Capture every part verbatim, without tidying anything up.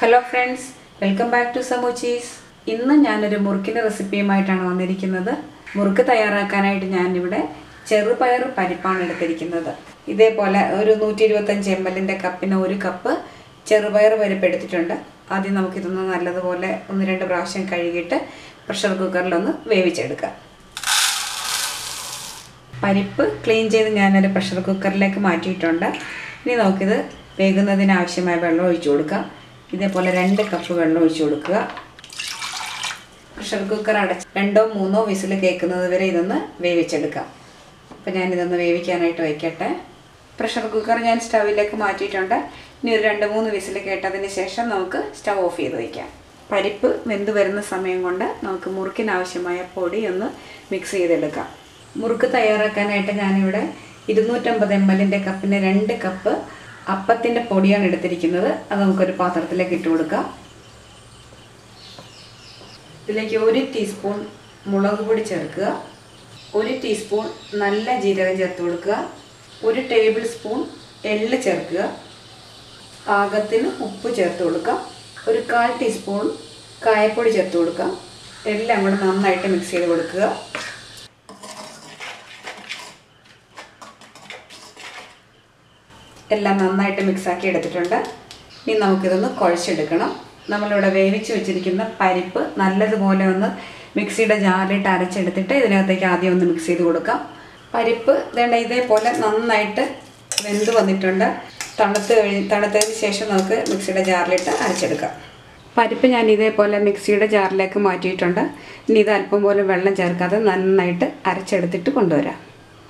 Hello friends, welcome back to Samu cheese. ഇന്ന് ഞാനൊരു മുറുക്കിന്റെ റെസിപ്പിയുമായിട്ടാണ് വന്നിരിക്കുന്നത്. മുറുക്ക് തയ്യാറാക്കാനായിട്ട് ഞാൻ ഇവിടെ ചെറുപയർ പരിപ്പാണ് എടുത്തിരിക്കുന്നത്. ഇതേപോലെ ഒരു നൂറ്റി ഇരുപത്തിയഞ്ച് എം എൽ ന്റെ കപ്പിന് ഒരു കപ്പ് ചെറുപയർ പരിപ്പ് എടുത്തിട്ടുണ്ട്. ആദ്യം നമുക്ക് ഇതൊന്ന് നല്ലതുപോലെ ഒന്ന് രണ്ട് പ്രാവശ്യം കഴുകിയിട്ട് പ്രഷർ കുക്കറിൽ ഒന്ന് വേവിച്ചെടുക്കാം. പരിപ്പ് ക്ലീൻ ചെയ്ത് ഞാൻ ഒരു പ്രഷർ കുക്കറിലേക്ക് മാറ്റിയിട്ടുണ്ട്. ഇനി നമുക്കിത് വേകുന്നതിന് ആവശ്യമായ വെള്ളം ഒഴിച്ചു കൊടുക്കാം. ഇതേപോലെ രണ്ട് കപ്പ് വെള്ളം ഒഴിച്ചു കൊടുക്കുക. പ്രഷർ കുക്കർ അടച്ച് രണ്ടോ മൂന്നോ വിസിൽ കേൾക്കുന്നത് വരെ ഇതൊന്ന് വേവിച്ചെടുക്കാം. അപ്പോൾ ഞാനിതൊന്ന് വേവിക്കാനായിട്ട് വയ്ക്കട്ടെ. പ്രഷർ കുക്കർ ഞാൻ സ്റ്റൗവിലേക്ക് മാറ്റിയിട്ടുണ്ട്. ഇനി ഒരു രണ്ട് മൂന്ന് വിസിൽ കേട്ടതിന് ശേഷം നമുക്ക് സ്റ്റൗ ഓഫ് ചെയ്ത് വയ്ക്കാം. പരിപ്പ് വെന്ത് വരുന്ന സമയം കൊണ്ട് നമുക്ക് മുറുക്കിനാവശ്യമായ പൊടി ഒന്ന് മിക്സ് ചെയ്തെടുക്കാം. മുറുക്ക് തയ്യാറാക്കാനായിട്ട് ഞാനിവിടെ ഇരുന്നൂറ്റമ്പത് എം എൽ കപ്പിന് രണ്ട് കപ്പ് അപ്പത്തിൻ്റെ പൊടിയാണ് എടുത്തിരിക്കുന്നത്. അത് നമുക്കൊരു പാത്രത്തിലേക്ക് ഇട്ട് കൊടുക്കാം. ഇതിലേക്ക് ഒരു ടീസ്പൂൺ മുളക് പൊടി ചേർക്കുക. ഒരു ടീസ്പൂൺ നല്ല ജീരകം ചേർത്ത് കൊടുക്കുക. ഒരു ടേബിൾ സ്പൂൺ എള്ള് ചേർക്കുക. പാകത്തിന് ഉപ്പ് ചേർത്ത് കൊടുക്കുക. ഒരു കാൽ ടീസ്പൂൺ കായപ്പൊടി ചേർത്ത് കൊടുക്കുക. എല്ലാം കൂടെ നന്നായിട്ട് മിക്സ് ചെയ്ത് കൊടുക്കുക. എല്ലാം നന്നായിട്ട് മിക്സാക്കി എടുത്തിട്ടുണ്ട്. ഇനി നമുക്കിതൊന്ന് കുഴച്ചെടുക്കണം. നമ്മളിവിടെ വേവിച്ച് വെച്ചിരിക്കുന്ന പരിപ്പ് നല്ലതുപോലെ ഒന്ന് മിക്സിയുടെ ജാറിലിട്ട് അരച്ചെടുത്തിട്ട് ഇതിനകത്തേക്ക് ആദ്യം ഒന്ന് മിക്സ് ചെയ്ത് കൊടുക്കാം. പരിപ്പ് വേണ്ട ഇതേപോലെ നന്നായിട്ട് വെന്ത് വന്നിട്ടുണ്ട്. തണുത്ത് തണുത്തതിന് ശേഷം നമുക്ക് മിക്സിയുടെ ജാറിലിട്ട് അരച്ചെടുക്കാം. പരിപ്പ് ഞാൻ ഇതേപോലെ മിക്സിയുടെ ജാറിലേക്ക് മാറ്റിയിട്ടുണ്ട്. ഇനി ഇത് അല്പം പോലും വെള്ളം ചേർക്കാതെ നന്നായിട്ട് അരച്ചെടുത്തിട്ട് കൊണ്ടുവരാം.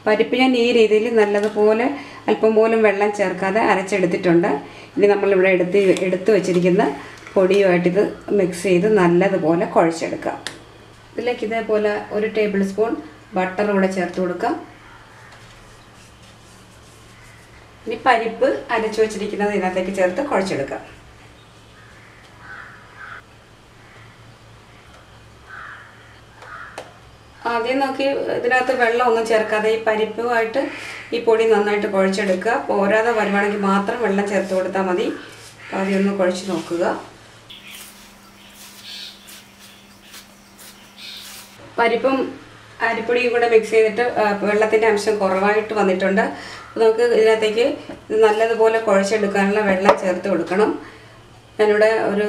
പരിപ്പ് ഞാൻ ഈ രീതിയിൽ നല്ലതുപോലെ അല്പം പോലും വെള്ളം ചേർക്കാതെ അരച്ചെടുത്തിട്ടുണ്ട്. ഇനി നമ്മളിവിടെ എടുത്ത് എടുത്തു വെച്ചിരിക്കുന്ന പൊടിയുമായിട്ടിത് മിക്സ് ചെയ്ത് നല്ലതുപോലെ കുഴച്ചെടുക്കാം. ഇതിലേക്ക് ഇതേപോലെ ഒരു ടേബിൾ സ്പൂൺ ബട്ടർ കൂടെ ചേർത്ത് കൊടുക്കാം. ഇനി പരിപ്പ് അരച്ചു വച്ചിരിക്കുന്നത് ഇതിനകത്തേക്ക് ചേർത്ത് കുഴച്ചെടുക്കാം. ആദ്യം നോക്കി ഇതിനകത്ത് വെള്ളം ഒന്നും ചേർക്കാതെ ഈ പരിപ്പുമായിട്ട് ഈ പൊടി നന്നായിട്ട് കുഴച്ചെടുക്കുക. പോരാതെ വരുവാണെങ്കിൽ മാത്രം വെള്ളം ചേർത്ത് കൊടുത്താൽ മതി. ആദ്യം ഒന്ന് കുഴച്ച് നോക്കുക. പരിപ്പും അരിപ്പൊടിയും കൂടെ മിക്സ് ചെയ്തിട്ട് വെള്ളത്തിൻ്റെ അംശം കുറവായിട്ട് വന്നിട്ടുണ്ട്. നമുക്ക് ഇതിനകത്തേക്ക് നല്ലതുപോലെ കുഴച്ചെടുക്കാനുള്ള വെള്ളം ചേർത്ത് കൊടുക്കണം. ഞാനിവിടെ ഒരു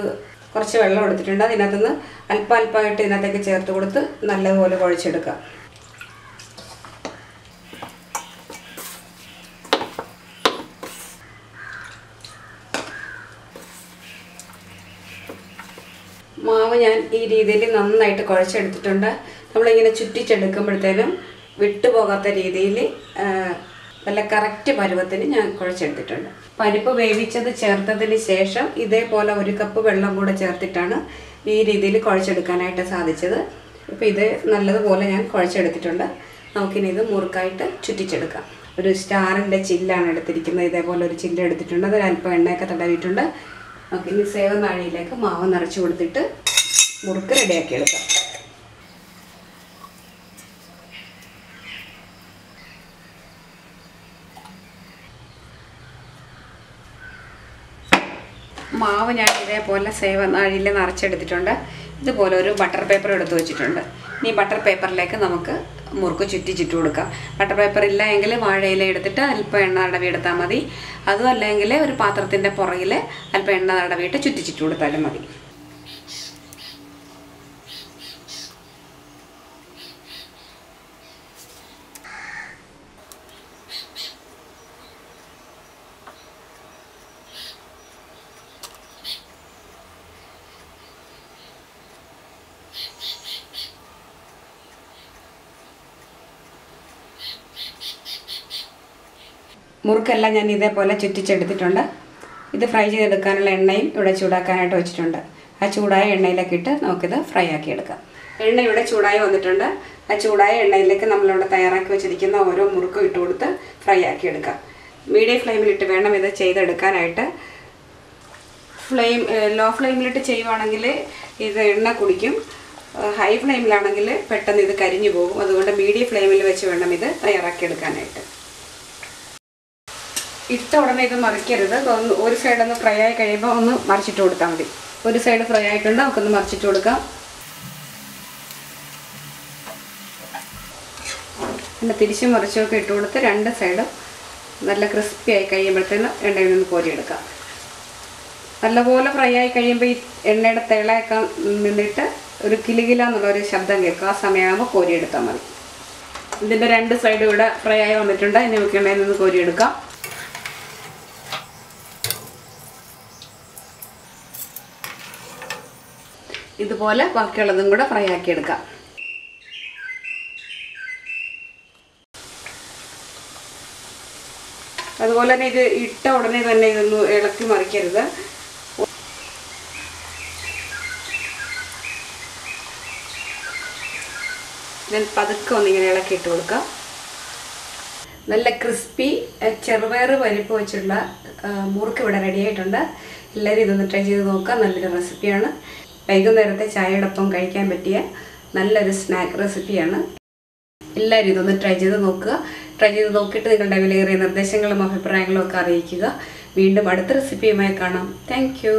കുറച്ച് വെള്ളം എടുത്തിട്ടുണ്ട്. അതിനകത്തുനിന്ന് അല്പം അല്പമായിട്ട് ഇതിനകത്തേക്ക് ചേർത്ത് കൊടുത്ത് നല്ലതുപോലെ കുഴച്ചെടുക്കാം. മാവ് ഞാൻ ഈ രീതിയിൽ നന്നായിട്ട് കുഴച്ചെടുത്തിട്ടുണ്ട്. നമ്മളിങ്ങനെ ചുറ്റിച്ചെടുക്കുമ്പോഴത്തേനും വിട്ടുപോകാത്ത രീതിയിൽ നല്ല കറക്റ്റ് പരുവത്തിന് ഞാൻ കുഴച്ചെടുത്തിട്ടുണ്ട്. പരിപ്പ് വേവിച്ചത് ചേർത്തതിന് ശേഷം ഇതേപോലെ ഒരു കപ്പ് വെള്ളം കൂടെ ചേർത്തിട്ടാണ് ഈ രീതിയിൽ കുഴച്ചെടുക്കാനായിട്ട് സാധിച്ചത്. അപ്പോൾ ഇത് നല്ലതുപോലെ ഞാൻ കുഴച്ചെടുത്തിട്ടുണ്ട്. നമുക്കിനി ഇത് മുറുക്കായിട്ട് ചുറ്റിച്ചെടുക്കാം. ഒരു സ്റ്റാറിൻ്റെ ചില്ലാണ് എടുത്തിരിക്കുന്നത്. ഇതേപോലെ ഒരു ചില്ല് എടുത്തിട്ടുണ്ട്. അതിൽ അല്പം എണ്ണയൊക്കെ തടവിയിട്ടുണ്ട്. നമുക്കിനി സേവന അഴിയിലേക്ക് മാവ് നിറച്ച് കൊടുത്തിട്ട് മുറുക്ക് റെഡിയാക്കിയെടുക്കാം. മാവ് ഞാൻ ഇതേപോലെ സേവനാഴിയിൽ നിറച്ചെടുത്തിട്ടുണ്ട്. ഇതുപോലെ ഒരു ബട്ടർ പേപ്പർ എടുത്ത് വെച്ചിട്ടുണ്ട്. ഈ ബട്ടർ പേപ്പറിലേക്ക് നമുക്ക് മുറുക്ക് ചുറ്റിച്ചിട്ട് കൊടുക്കാം. ബട്ടർ പേപ്പർ ഇല്ല എങ്കിൽ വാഴയില എടുത്തിട്ട് അല്പം എണ്ണ തടവിയെടുത്താൽ മതി. അതും അല്ലെങ്കിൽ ഒരു പാത്രത്തിൻ്റെ പുറകിൽ അല്പം എണ്ണ തടവിയിട്ട് ചുറ്റിച്ചിട്ട് കൊടുത്താലും മതി. മുറുക്കെല്ലാം ഞാൻ ഇതേപോലെ ചുറ്റിച്ചെടുത്തിട്ടുണ്ട്. ഇത് ഫ്രൈ ചെയ്തെടുക്കാനുള്ള എണ്ണയും ഇവിടെ ചൂടാക്കാനായിട്ട് വെച്ചിട്ടുണ്ട്. ആ ചൂടായ എണ്ണയിലേക്ക് ഇട്ട് നമുക്കിത് ഫ്രൈ ആക്കി എടുക്കാം. എണ്ണ ഇവിടെ ചൂടായി വന്നിട്ടുണ്ട്. ആ ചൂടായ എണ്ണയിലേക്ക് നമ്മളിവിടെ തയ്യാറാക്കി വെച്ചിരിക്കുന്ന ഓരോ മുറുക്കും ഇട്ട് കൊടുത്ത് ഫ്രൈ ആക്കി എടുക്കാം. മീഡിയം ഫ്ലെയിമിലിട്ട് വേണം ഇത് ചെയ്തെടുക്കാനായിട്ട്. ഫ്ലെയിം ലോ ഫ്ലെയിമിലിട്ട് ചെയ്യുവാണെങ്കിൽ ഇത് എണ്ണ കുടിക്കും. ഹൈ ഫ്ലെയിമിലാണെങ്കിൽ പെട്ടെന്ന് ഇത് കരിഞ്ഞു പോകും. അതുകൊണ്ട് മീഡിയം ഫ്ലെയിമിൽ വെച്ച് വേണം ഇത് തയ്യാറാക്കി എടുക്കാനായിട്ട്. ഇട്ട ഉടനെ ഇത് മറിക്കരുത്. ഒരു സൈഡ് ഒന്ന് ഫ്രൈ ആയി കഴിയുമ്പോൾ ഒന്ന് മറിച്ചിട്ട് കൊടുത്താൽ മതി. ഒരു സൈഡ് ഫ്രൈ ആയിട്ടുണ്ട്, നമുക്കൊന്ന് മറിച്ചിട്ട് കൊടുക്കാം. പിന്നെ തിരിച്ച് മറിച്ചൊക്കെ ഇട്ട് കൊടുത്ത് രണ്ട് സൈഡും നല്ല ക്രിസ്പി ആയി കഴിയുമ്പോഴത്തേനും എണ്ണയിൽ നിന്ന് കോരിയെടുക്കാം. നല്ലപോലെ ഫ്രൈ ആയി കഴിയുമ്പോൾ ഈ എണ്ണയുടെ തിളയൊക്കെ നിന്നിട്ട് ഒരു കിലുകില എന്നുള്ളൊരു ശബ്ദം കേൾക്കും. ആ സമയമാകുമ്പോൾ കോരിയെടുത്താൽ മതി. ഇതിൻ്റെ രണ്ട് സൈഡും ഇവിടെ ഫ്രൈ ആയി വന്നിട്ടുണ്ട്. ഇനി നമുക്ക് എണ്ണയിൽ നിന്ന് കോരിയെടുക്കാം. ഇതുപോലെ ബാക്കിയുള്ളതും കൂടെ ഫ്രൈ ആക്കിയെടുക്കാം. അതുപോലെ തന്നെ ഇത് ഇട്ട ഉടനെ തന്നെ ഇതൊന്ന് ഇളക്കി മറിക്കരുത്. ഞാൻ പതുക്കെ ഒന്നിങ്ങനെ ഇളക്കിയിട്ട് കൊടുക്കാം. നല്ല ക്രിസ്പി ചെറുപയർ പരിപ്പ് വെച്ചുള്ള മുറുക്ക് ഇവിടെ റെഡി ആയിട്ടുണ്ട്. എല്ലാവരും ഇതൊന്ന് ട്രൈ ചെയ്ത് നോക്കാം. നല്ലൊരു റെസിപ്പിയാണ്. വൈകുന്നേരത്തെ ചായയോടൊപ്പം കഴിക്കാൻ പറ്റിയ നല്ലൊരു സ്നാക്ക് റെസിപ്പിയാണ്. എല്ലാവരും ഇതൊന്ന് ട്രൈ ചെയ്ത് നോക്കുക. ട്രൈ ചെയ്ത് നോക്കിയിട്ട് നിങ്ങളുടെ വിലയേറിയ നിർദ്ദേശങ്ങളും അഭിപ്രായങ്ങളും ഒക്കെ അറിയിക്കുക. വീണ്ടും അടുത്ത റെസിപ്പിയുമായി കാണാം. Thank U.